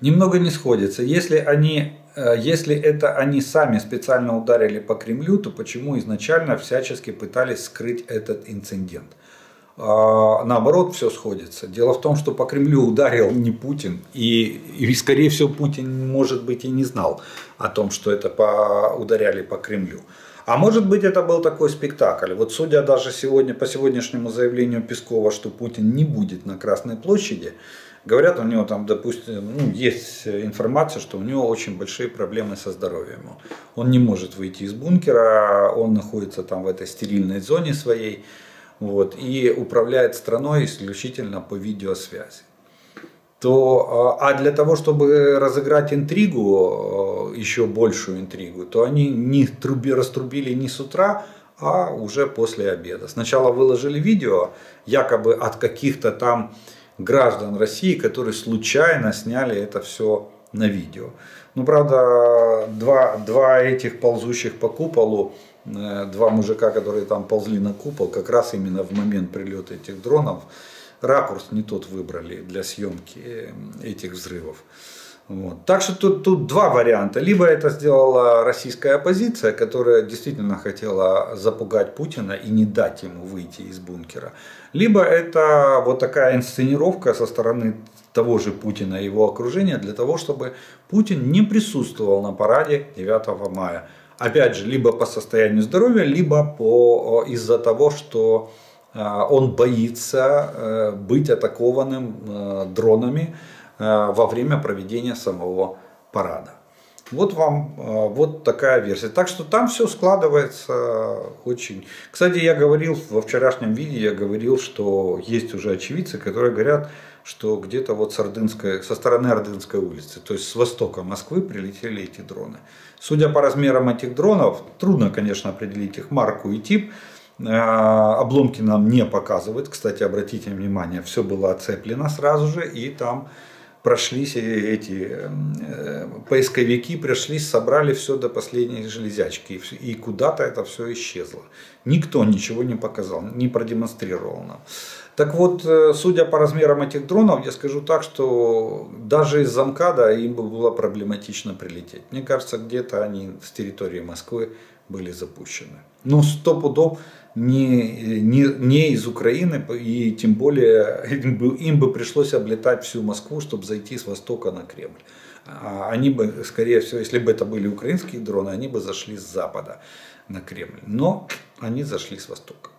немного не сходится. Если это они сами специально ударили по Кремлю, то почему изначально всячески пытались скрыть этот инцидент? Наоборот, все сходится. Дело в том, что по Кремлю ударил не Путин, и скорее всего, Путин, может быть, и не знал о том, что это ударяли по Кремлю. А может быть, это был такой спектакль. Вот судя даже сегодня, по сегодняшнему заявлению Пескова, что Путин не будет на Красной площади, говорят, у него там, допустим, есть информация, что у него очень большие проблемы со здоровьем. Он не может выйти из бункера, он находится там в этой стерильной зоне своей, вот, и управляет страной исключительно по видеосвязи. А для того, чтобы разыграть интригу, еще большую интригу, то они не раструбили не с утра, а уже после обеда. Сначала выложили видео, якобы от каких-то там граждан России, которые случайно сняли это все на видео. Ну, правда, два этих ползущих по куполу, два мужика, которые там ползли на купол, как раз именно в момент прилета этих дронов, ракурс не тот выбрали для съемки этих взрывов. Вот. Так что тут два варианта. Либо это сделала российская оппозиция, которая действительно хотела запугать Путина и не дать ему выйти из бункера. Либо это вот такая инсценировка со стороны того же Путина и его окружения, для того, чтобы Путин не присутствовал на параде 9 мая. Опять же, либо по состоянию здоровья, либо из-за того, что он боится быть атакованным дронами во время проведения самого парада. Вот вам вот такая версия. Так что там все складывается очень... Кстати, я говорил во вчерашнем видео, что есть уже очевидцы, которые говорят, что где-то вот со стороны Ордынской улицы, то есть с востока Москвы, прилетели эти дроны. Судя по размерам этих дронов, трудно, конечно, определить их марку и тип. Обломки нам не показывают. Кстати, обратите внимание, все было оцеплено сразу же, и там... прошлись эти поисковики, собрали все до последней железячки, и куда-то это все исчезло. Никто ничего не показал, не продемонстрировал нам. Так вот, судя по размерам этих дронов, я скажу так, что даже из-за МКАДа им было проблематично прилететь. Мне кажется, где-то они с территории Москвы были запущены. Но стопудов не из Украины, и тем более им бы пришлось облетать всю Москву, чтобы зайти с востока на Кремль. Они бы, скорее всего, если бы это были украинские дроны, они бы зашли с запада на Кремль. Но они зашли с востока.